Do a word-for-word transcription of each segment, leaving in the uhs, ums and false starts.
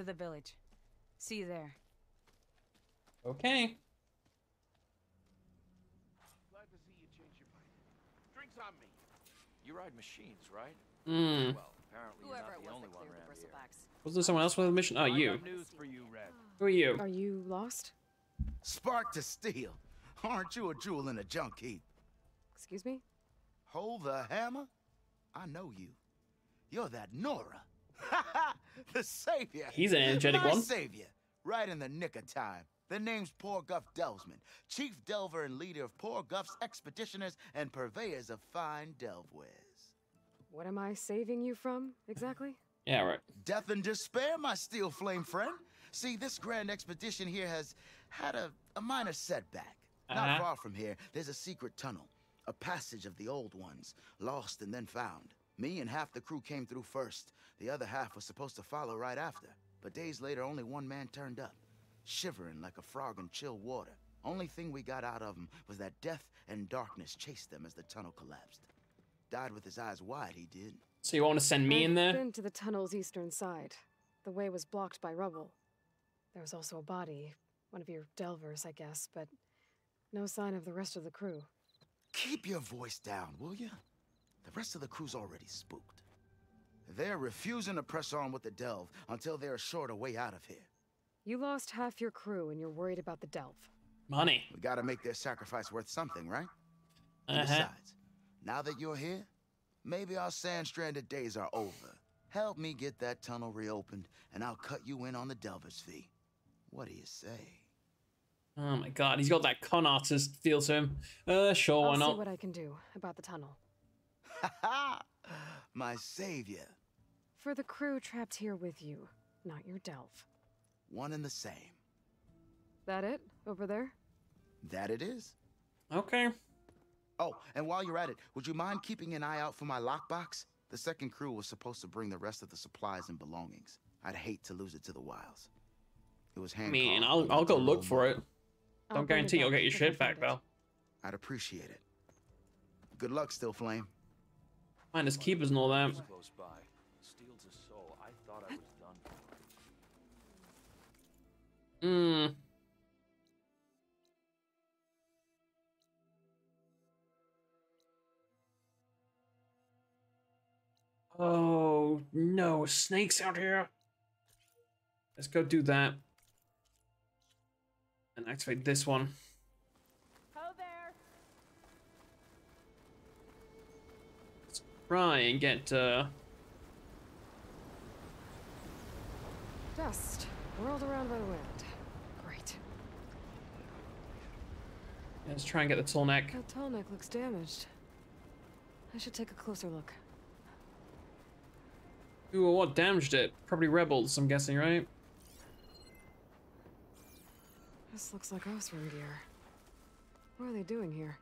to the village. See you there. Okay. Glad to see you change your mind. Drinks on me. You ride machines, right? Mm. Well, apparently you're not the only one around here. Was there someone else with a mission? Oh, you. Who are you? Are you lost? Spark to steel. Aren't you a jewel in a junk heap? Excuse me? Hold the hammer? I know you. You're that Nora. The savior. He's an energetic My one. Savior. Right in the nick of time. The name's Porgiff Delzman, chief delver and leader of Porguff's expeditioners and purveyors of fine delvewares. What am I saving you from, exactly? Yeah, right. Death and despair, my steel flame friend. See, this grand expedition here has had a, a minor setback. Uh-huh. Not far from here, there's a secret tunnel. A passage of the old ones, lost and then found. Me and half the crew came through first. The other half was supposed to follow right after. But days later, only one man turned up, shivering like a frog in chill water. Only thing we got out of him was that death and darkness chased them as the tunnel collapsed. Died with his eyes wide, he did. So you want to send me in there? I've been to the tunnel's eastern side. The way was blocked by rubble. There was also a body, one of your delvers, I guess, but no sign of the rest of the crew. Keep your voice down, will you? The rest of the crew's already spooked. They're refusing to press on with the delve until they're assured a way out of here. You lost half your crew and you're worried about the delve. Money. We gotta make their sacrifice worth something, right? Uh-huh. Besides, now that you're here, maybe our sand-stranded days are over. Help me get that tunnel reopened and I'll cut you in on the delver's fee. What do you say? Oh my god, he's got that con artist feel to him. Uh, sure, why not? I'll see what I can do about the tunnel. Ha ha! My savior. For the crew trapped here with you, not your delve. One and the same. That it? Over there? That it is. Okay. Oh, and while you're at it, would you mind keeping an eye out for my lockbox? The second crew was supposed to bring the rest of the supplies and belongings. I'd hate to lose it to the wilds. It was handcuffed. I mean, I'll, I'll go look for it. Don't guarantee you'll get your shit back, though. I'd appreciate it. Good luck, Steel Flame. Find his keepers and all that. Hmm. Oh no, snakes out here. Let's go do that. And activate this one. Try and get uh dust whirled around by the wind. Great. Yeah, let's try and get the Tallneck. That Tallneck looks damaged. I should take a closer look. Ooh, well, what damaged it? Probably rebels, I'm guessing, right? This looks like Osram gear. What are they doing here?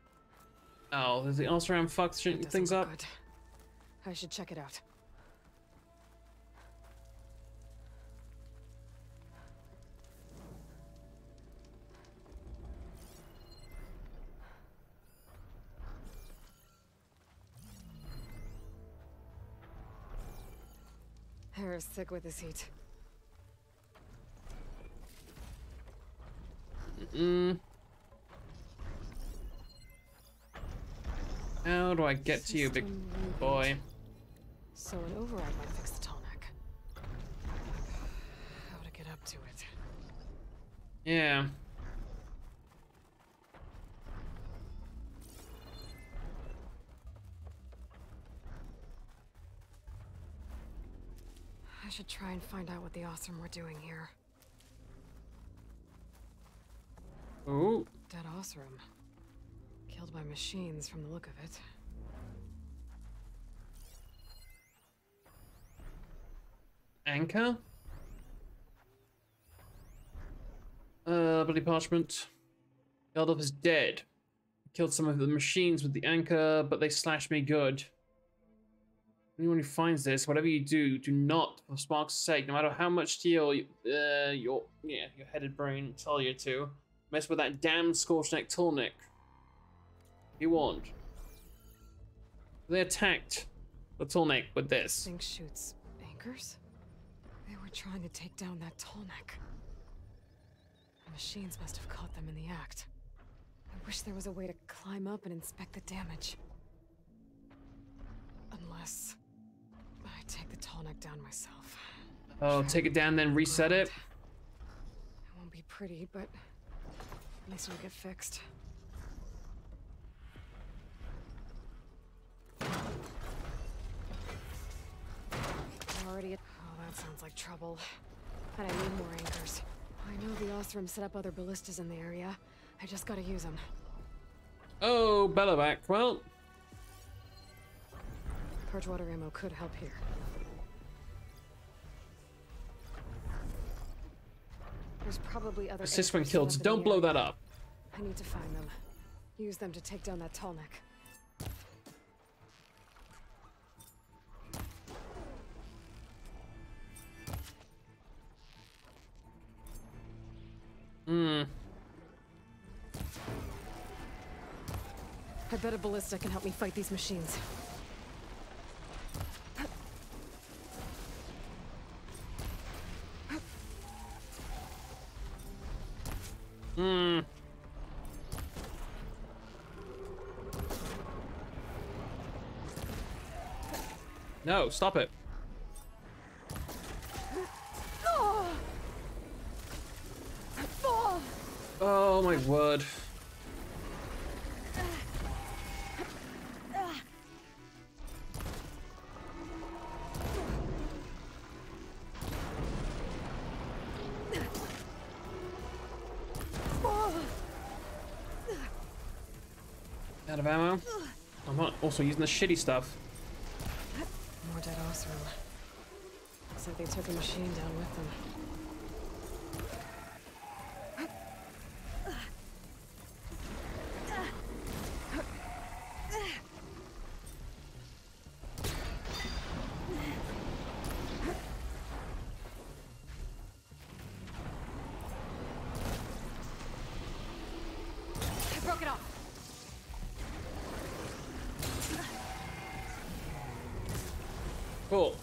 Oh, there's the Osram fuck things up. Good. I should check it out. Hair is thick with this heat. Mm-mm. How do I get to you, big boy? So an override might fix the Tallneck. How to get up to it? Yeah. I should try and find out what the Osram were doing here. Oh. Dead Osram. Killed by machines, from the look of it. Anchor? Uh, bloody parchment. Geldup is dead. Killed some of the machines with the anchor, but they slashed me good. Anyone who finds this, whatever you do, do not, for Spark's sake, no matter how much steel you, uh, your, yeah, your headed brain tell you to, mess with that damn scorched neck Tallneck. Be warned. They attacked the Tallneck with this. Thing shoots anchors? We're trying to take down that Tallneck. The machines must have caught them in the act. I wish there was a way to climb up and inspect the damage. Unless I take the Tallneck down myself. Oh, take it down, then reset it. It won't be pretty, but at least it'll get fixed. Already. Oh, that sounds like trouble. And I need more anchors. I know the Osram set up other ballistas in the area. I just gotta use them. Oh, Bellowback. Well, Perchwater ammo could help here. There's probably other. Assist when killed. So don't blow that up. I need to find them. Use them to take down that Tallneck. Hmm. I bet a ballista can help me fight these machines. Hmm. No, stop it. Oh my word. Out of ammo. I'm not also using the shitty stuff. More dead Osram. Looks like they took a machine down with them. Cool.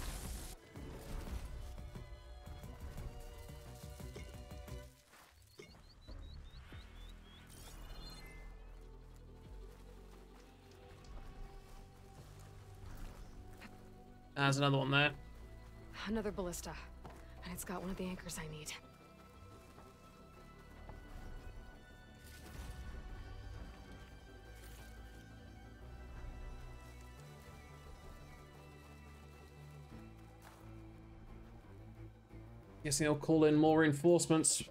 There's another one there. Another ballista. And it's got one of the anchors I need. Guessing they'll call in more reinforcements.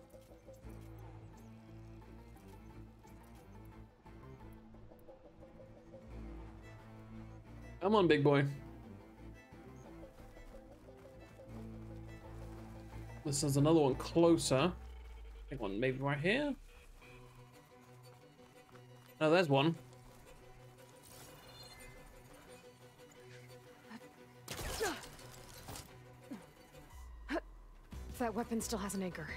Come on, big boy. This is another one closer. I think one maybe right here. Oh, there's one. That weapon still has an anchor.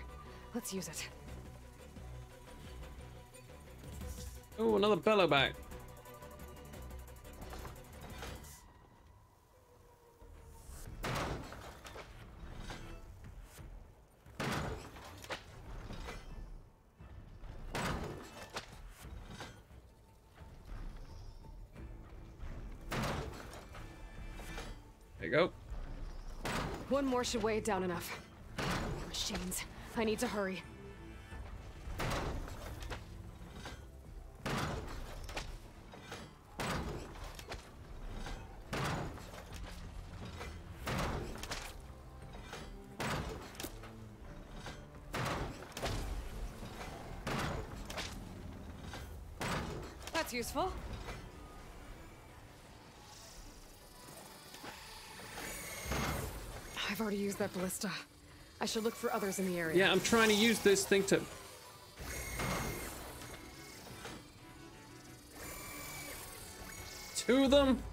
Let's use it. Oh, another Bellowback. There you go. One more should weigh it down enough. Machines. I need to hurry. That's useful. I've already used that ballista. I should look for others in the area. Yeah, I'm trying to use this thing to... To them?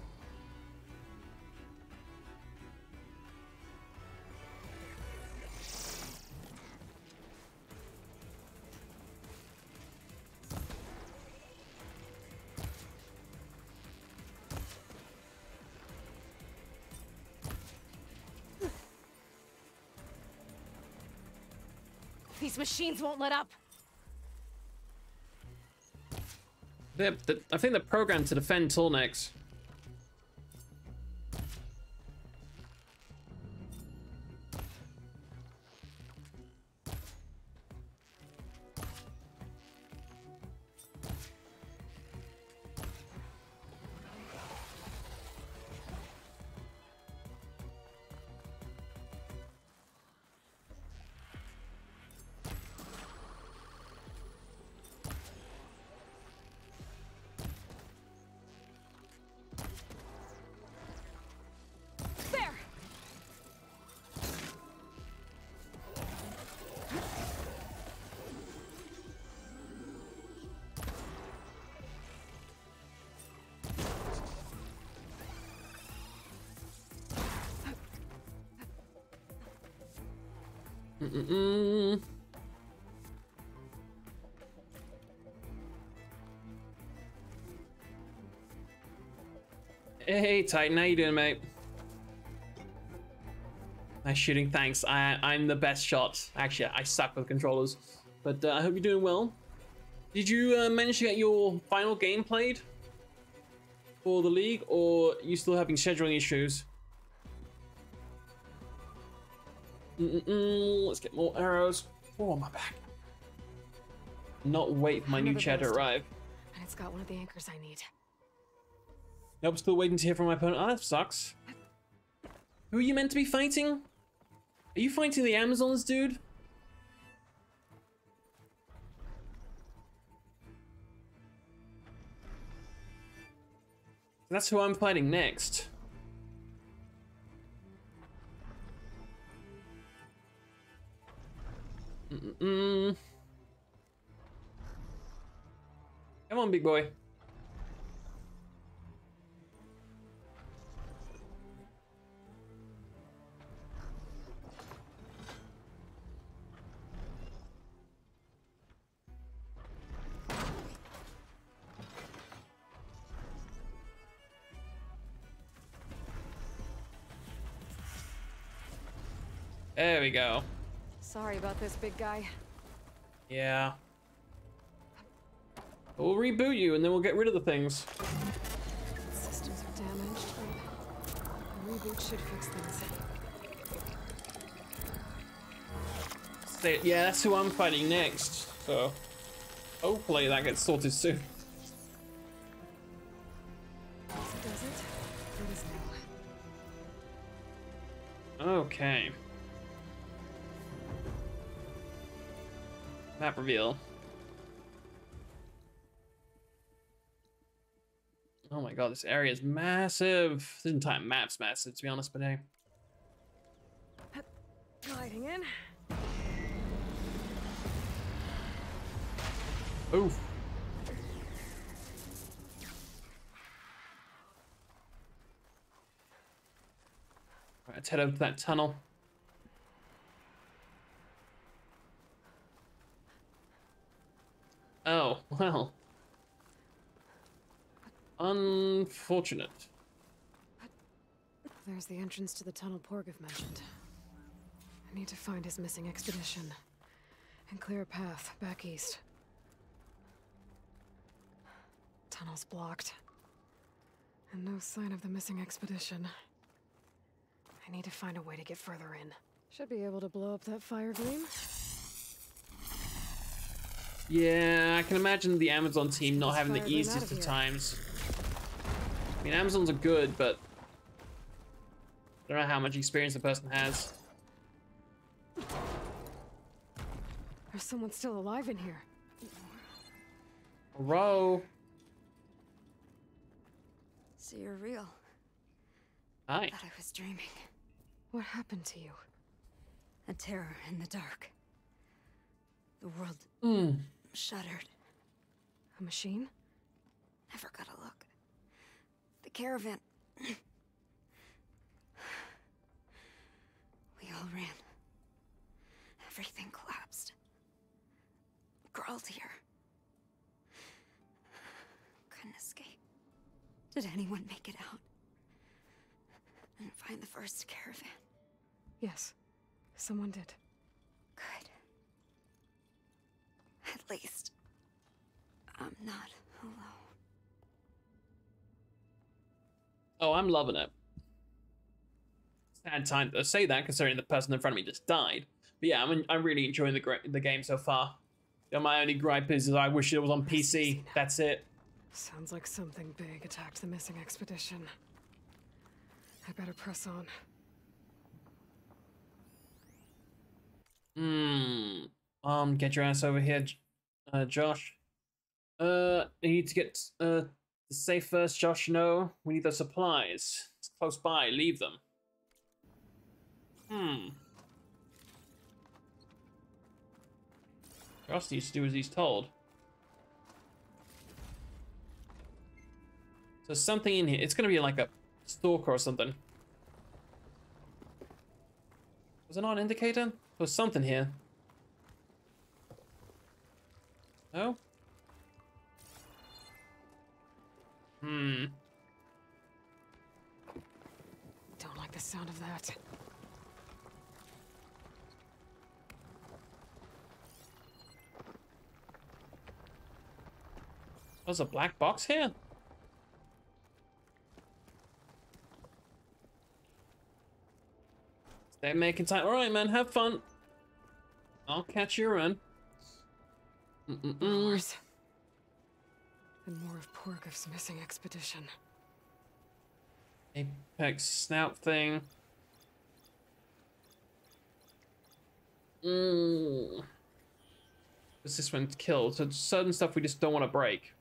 These machines won't let up. They're, they're, I think they're programmed to defend Tallnecks. Mm-mm. Hey Titan, how you doing, mate? Nice shooting, thanks. I, I'm the best shot. Actually, I suck with controllers, but uh, I hope you're doing well. Did you uh, manage to get your final game played for the league, or are you still having scheduling issues? Mm-mm-mm. Let's get more arrows. Oh, my back. Not wait for my new chair to arrive. And it's got one of the anchors I need. Nope, still waiting to hear from my opponent. Oh, that sucks. Who are you meant to be fighting? Are you fighting the Amazons, dude? That's who I'm fighting next. Mm-mm. Come on, big boy. There we go. Sorry about this, big guy. Yeah. We'll reboot you and then we'll get rid of the things. Systems are damaged, but a reboot should fix things. Stay, yeah, that's who I'm fighting next. So hopefully that gets sorted soon. If it doesn't, let us know. Okay. Map reveal. Oh my god, this area is massive. This entire map's massive, to be honest, but hey. Gliding in. Oof. Right, let's head over to that tunnel. Oh, well. Unfortunate. There's the entrance to the tunnel Porgiff mentioned. I need to find his missing expedition and clear a path back east. Tunnel's blocked. And no sign of the missing expedition. I need to find a way to get further in. Should be able to blow up that fire gleam. Yeah, I can imagine the Amazon team not having the easiest of times. I mean, Amazons are good, but I don't know how much experience the person has. There's someone still alive in here. Hello. So you're real. Hi. I thought I was dreaming. What happened to you? A terror in the dark. The world mm. shuddered. A machine? Never got a look. The caravan. We all ran. Everything collapsed. Crawled here. Couldn't escape. Did anyone make it out? And find the first caravan? Yes, someone did. Good. least I'm not alone. Oh, I'm loving it. Sad time to say that, considering the person in front of me just died. But yeah, I'm I'm really enjoying the the game so far. You know, my only gripe is I wish it was on P C. That's it. Sounds like something big attacked the missing expedition. I better press on. Hmm. Um, get your ass over here, uh, Josh. Uh, you need to get uh safe first, Josh. No, we need those supplies. It's close by. Leave them. Hmm. Josh needs to do as he's told. So something in here. It's gonna be like a stalker or something. Was it not an indicator? There was something here. No? Hmm. Don't like the sound of that. There's a black box here? They're making time. All right, man, have fun. I'll catch you around. Mm -mm -mm. And more of Porgiff's missing expedition. Apex snout thing. Mm. This one's killed. So certain stuff we just don't want to break.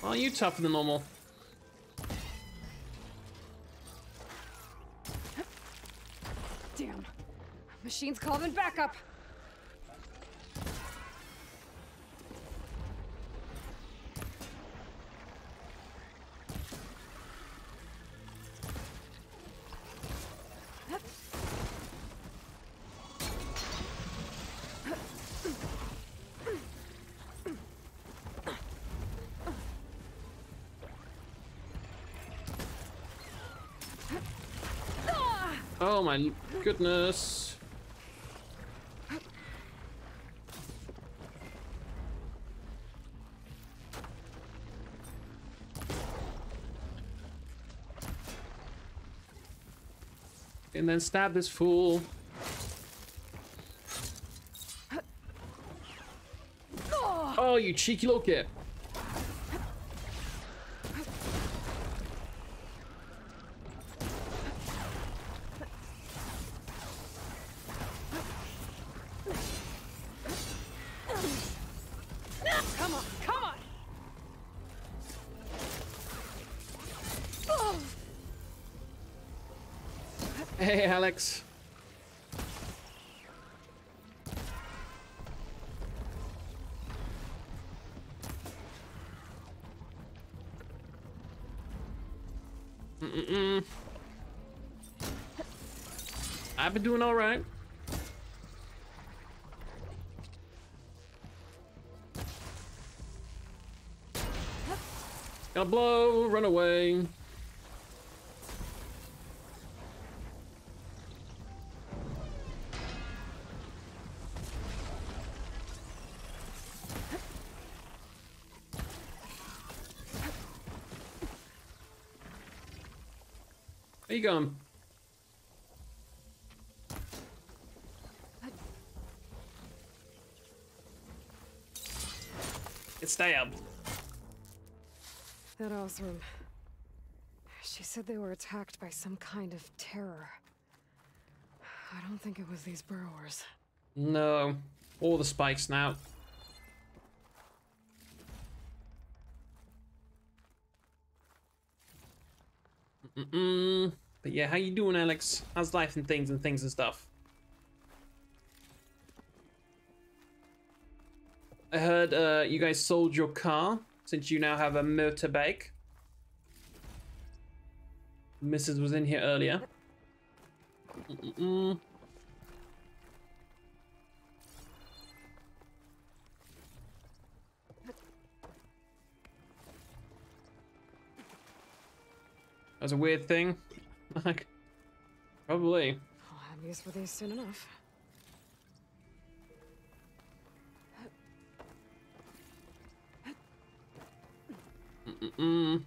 Are you tougher than normal? Damn. Machine's calling back up. Oh my goodness. And then stab this fool. Oh, you cheeky little git. Hey, Alex. Mm-mm-mm. I've been doing all right. Got a blow, run away. Where you going? It's stabbed. That Osram. She said they were attacked by some kind of terror. I don't think it was these burrowers. No. All the spikes now. Mm-mm. But yeah, how you doing, Alex? How's life and things and things and stuff? I heard uh, you guys sold your car since you now have a motorbike. Missus was in here earlier. Mm-mm-mm. That was a weird thing. Like, probably. I'll have use for these soon enough. Mm-mm-mm.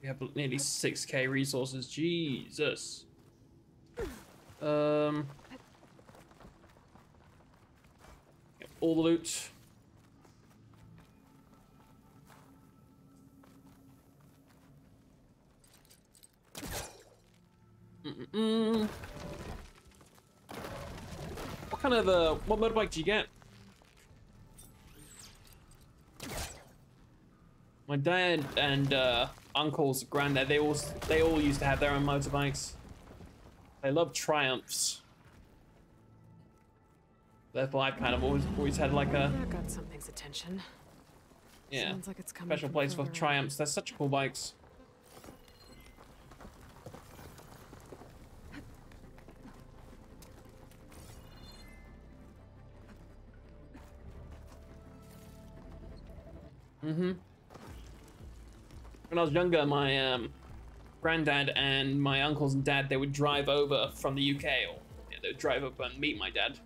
We have nearly six K resources. Jesus. Um. Get all the loot. Mm-mm. What kind of uh, what motorbike do you get? My dad and uh, uncles, granddad, they all they all used to have their own motorbikes. They love Triumphs. Therefore, I've kind of always always had like a I got something's attention. Yeah, sounds like it's coming special place for Triumphs. They're such cool bikes. Mm-hmm. When I was younger, my um, granddad and my uncles and dad, they would drive over from the U K, or yeah, they would drive up and meet my dad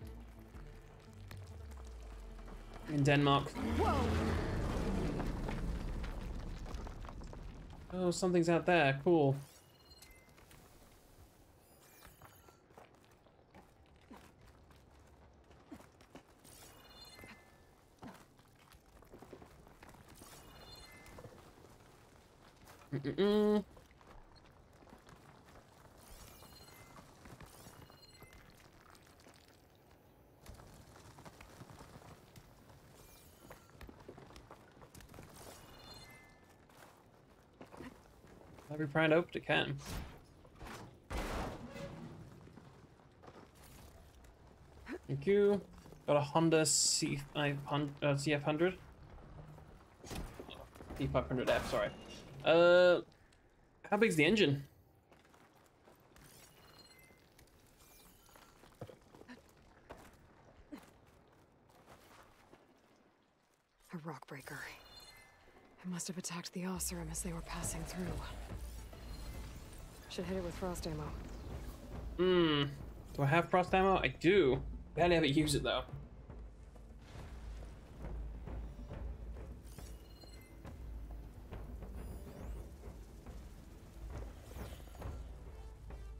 in Denmark. Whoa. Oh, something's out there. Cool. Mm-mm. I'll be trying to hope to can. Thank you. Got a Honda C five hundred, uh, C F one hundred. C five hundred F, sorry. Uh, how big's the engine? A rock breaker. It must have attacked the Osram as they were passing through. Should hit it with frost ammo. Hmm. Do I have frost ammo? I do. Barely ever use it though.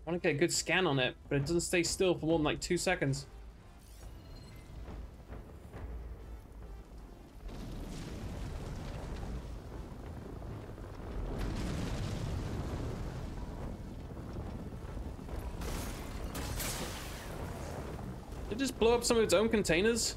I want to get a good scan on it, but it doesn't stay still for more than like two seconds. Did it just blow up some of its own containers?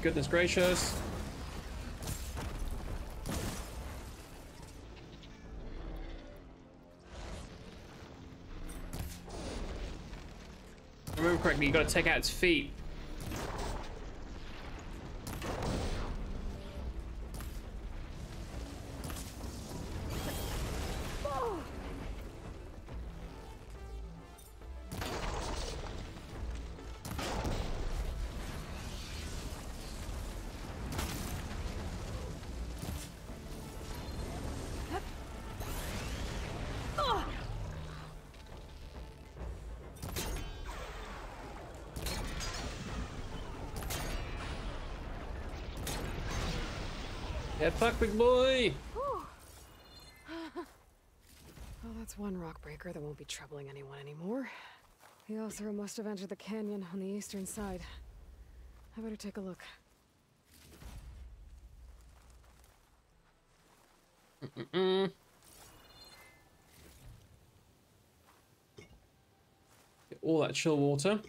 Goodness gracious. If I remember correctly, you gotta take out its feet. Get fucked, big boy! Well, that's one rock breaker that won't be troubling anyone anymore. The Osram must have entered the canyon on the eastern side. I better take a look. Mm-mm-mm. Get all that chill water.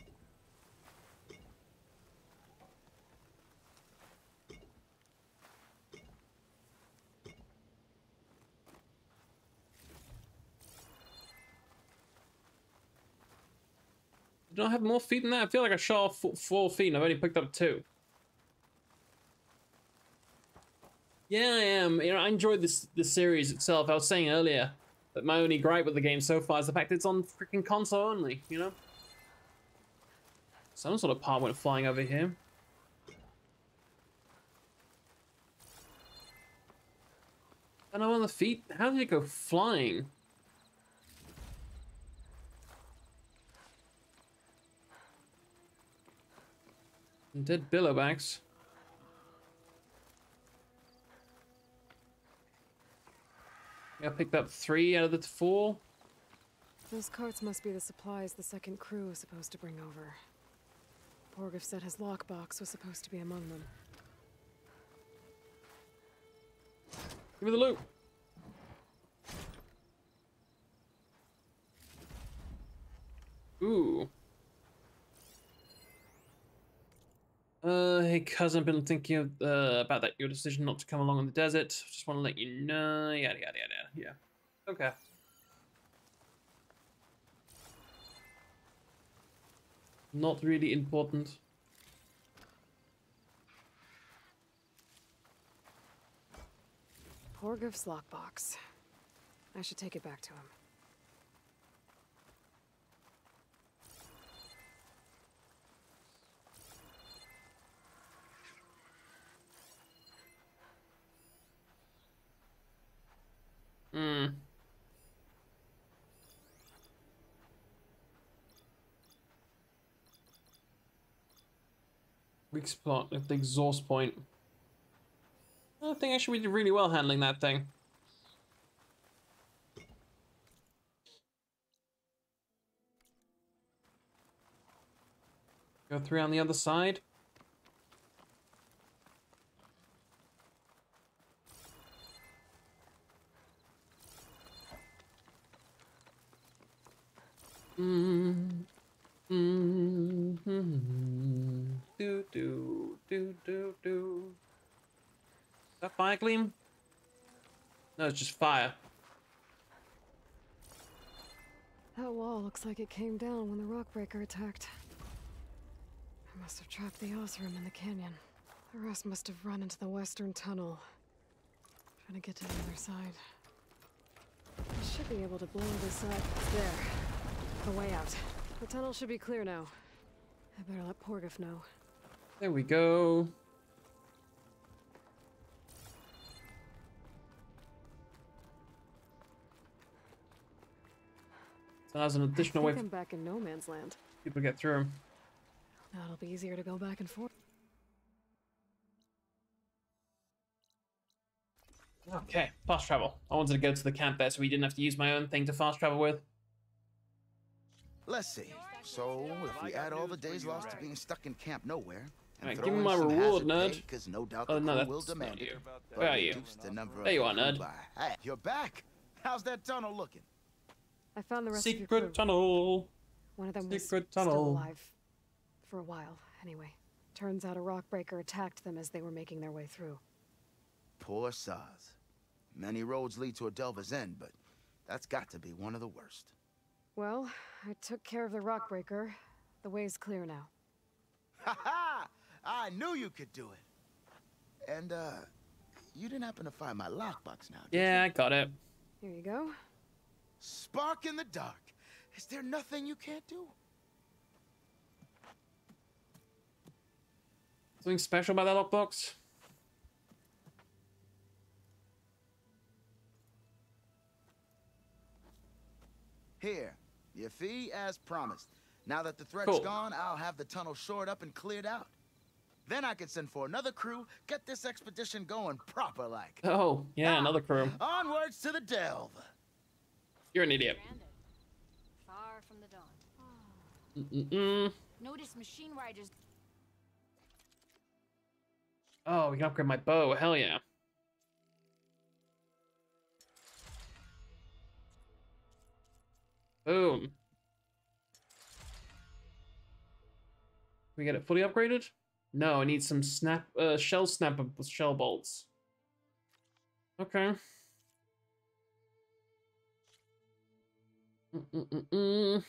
Do I have more feet than that? I feel like I shot off four, four feet and I've only picked up two. Yeah, I am. You know, I enjoyed this the series itself. I was saying earlier that my only gripe with the game so far is the fact it's on freaking console only, you know? Some sort of part went flying over here. And I'm on the feet? How did it go flying? Dead billowbacks. I picked up three out of the four. Those carts must be the supplies the second crew was supposed to bring over. Porgiff said his lockbox was supposed to be among them. Give me the loot. Ooh. Uh, hey cousin, I've been thinking of, uh, about that, your decision not to come along in the desert. Just want to let you know, yada, yada, yada, yeah. Okay. Not really important. Porgiff's lockbox. I should take it back to him. Hmm. Weak spot at the exhaust point. I don't think I should be really well handling that thing. Go through on the other side. Mm, mm, mm, do do do do do. Is that fire gleam? No, it's just fire. That wall looks like it came down when the rock breaker attacked. I must have trapped the Osram in the canyon. The rest must have run into the western tunnel. Trying to get to the other side. I should be able to blow this up there. The way out. The tunnel should be clear now. I better let Porgiff know. There we go. So that's an additional way. I'm back in no man's land. People get through him. Now it'll be easier to go back and forth. Okay, fast travel. I wanted to go to the camp there so we didn't have to use my own thing to fast travel with. Let's see. So, if we add all the days lost to being stuck in camp nowhere, and right, give me my reward, nerd. Because no doubt the oh, no, will demand it. Where are you? The there you are, nerd. Hey, you're back. How's that tunnel looking? I found the rest secret of your crew. Tunnel. One of them secret was tunnel. Still alive for a while, anyway. Turns out a rock breaker attacked them as they were making their way through. Poor Saz. Many roads lead to a Delver's End, but that's got to be one of the worst. Well, I took care of the rock breaker. The way's clear now. Ha ha! I knew you could do it. And uh, you didn't happen to find my lockbox now, did you? Yeah, I got it. Here you go. Spark in the dark. Is there nothing you can't do? Something special about that lockbox? Here. Your fee as promised. Now that the threat's cool. gone, I'll have the tunnel shored up and cleared out. Then I could send for another crew, get this expedition going proper like. Oh, yeah, ah, another crew. Onwards to the delve. You're an idiot. Far from the dawn. Oh. Mm -mm. Notice machine riders. Oh, we can upgrade my bow. Hell yeah. Boom. We get it fully upgraded? No, I need some snap, uh, shell snapper shell bolts. Okay. Mm -mm -mm -mm.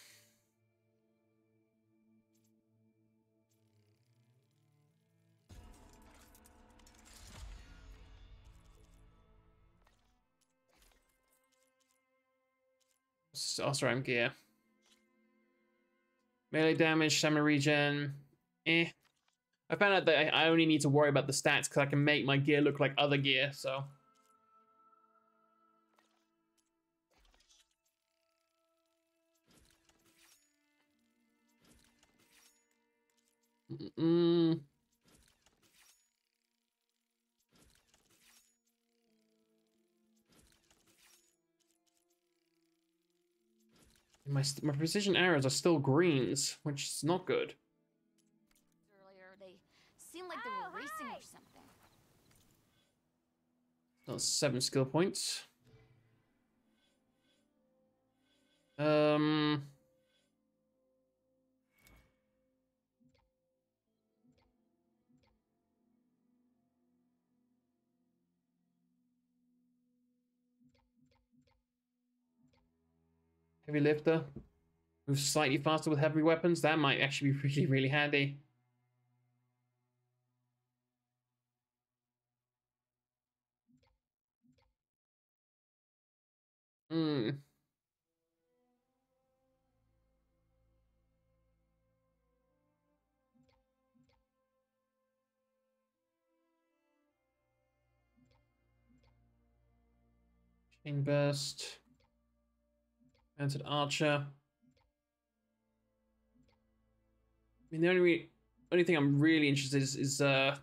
Osram gear. Melee damage, stamina regen. Eh. I found out that I only need to worry about the stats because I can make my gear look like other gear, so. Mm-mm. My, my precision arrows are still greens, which is not good. Like they were oh, racing hi. Or something. That's seven skill points. Um. Heavy lifter. Moves slightly faster with heavy weapons. That might actually be pretty, really handy. Mm. Chain burst. Mounted archer. I mean, the only re only thing I'm really interested in is, is uh.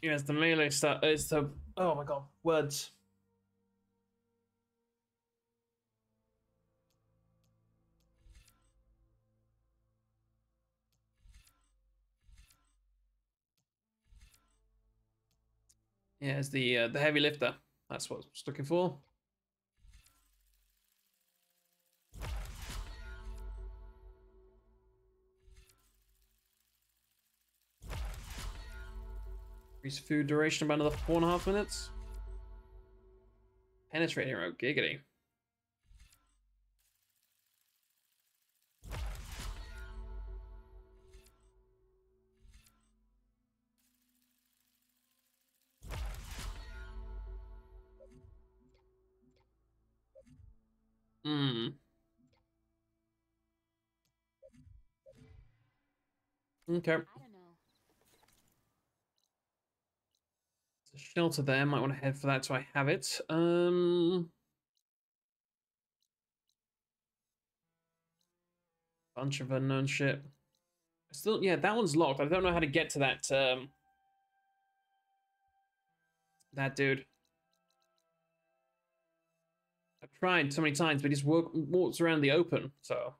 Yes, the melee stuff is the oh my god, words. Yeah, it's the uh, the heavy lifter. That's what I was looking for. Increase food duration by another four and a half minutes. Penetrate hero, giggity. Hmm. Okay. Shelter there, might want to head for that so I have it. Um, bunch of unknown shit. Still, yeah, that one's locked. I don't know how to get to that. Um, that dude. I've tried so many times, but he just walk, walks around the open. So,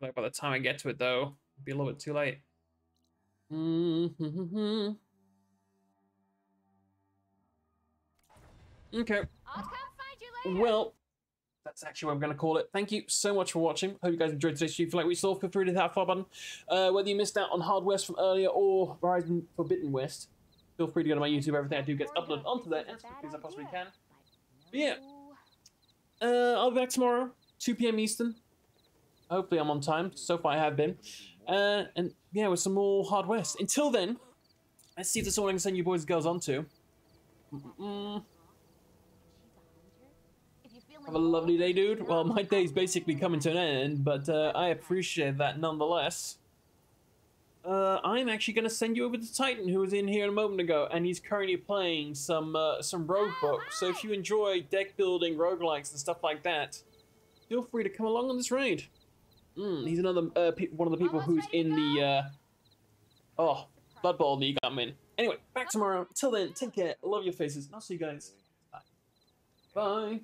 like by the time I get to it, though, it'll be a little bit too late. Mm-hmm. Okay. I'll come find you later. Well, that's actually what I'm going to call it. Thank you so much for watching. Hope you guys enjoyed today's video. If you like what you saw, feel free to hit that follow button. Uh, whether you missed out on Hard West from earlier or Horizon Forbidden West, feel free to go to my YouTube. Everything I do gets uploaded onto there as quickly as I possibly can. But yeah, uh, I'll be back tomorrow, two p m Eastern. Hopefully I'm on time. So far I have been. Uh, and yeah, with some more Hard West. Until then, let's see if there's someone I can send you boys and girls on to. Mm-mm. Have a lovely day, dude. Well, my day's basically coming to an end, but uh, I appreciate that nonetheless. Uh, I'm actually going to send you over to Titan, who was in here a moment ago, and he's currently playing some uh, some Roguebooks. So if you enjoy deck building, roguelikes, and stuff like that, feel free to come along on this raid. Mm, he's another uh, pe one of the people who's in the uh, oh Blood Bowl that you got him in. Anyway, back tomorrow. Till then, take care. Love your faces. And I'll see you guys. Bye. Bye.